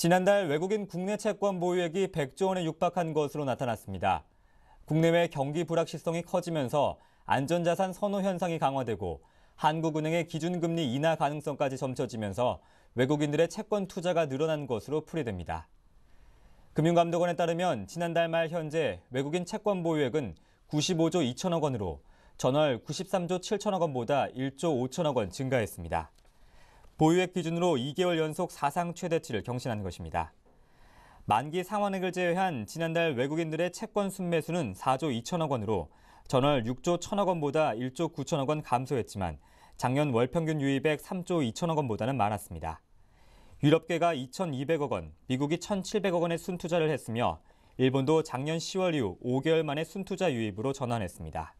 지난달 외국인 국내 채권 보유액이 100조 원에 육박한 것으로 나타났습니다. 국내외 경기 불확실성이 커지면서 안전자산 선호 현상이 강화되고 한국은행의 기준금리 인하 가능성까지 점쳐지면서 외국인들의 채권 투자가 늘어난 것으로 풀이됩니다. 금융감독원에 따르면 지난달 말 현재 외국인 채권 보유액은 95조 2천억 원으로 전월 93조 7천억 원보다 1조 5천억 원 증가했습니다. 보유액 기준으로 2개월 연속 사상 최대치를 경신한 것입니다. 만기 상환액을 제외한 지난달 외국인들의 채권 순매수는 4조 2천억 원으로 전월 6조 1천억 원보다 1조 9천억 원 감소했지만 작년 월평균 유입액 3조 2천억 원보다는 많았습니다. 유럽계가 2,200억 원, 미국이 1,700억 원의 순투자를 했으며 일본도 작년 10월 이후 5개월 만에 순투자 유입으로 전환했습니다.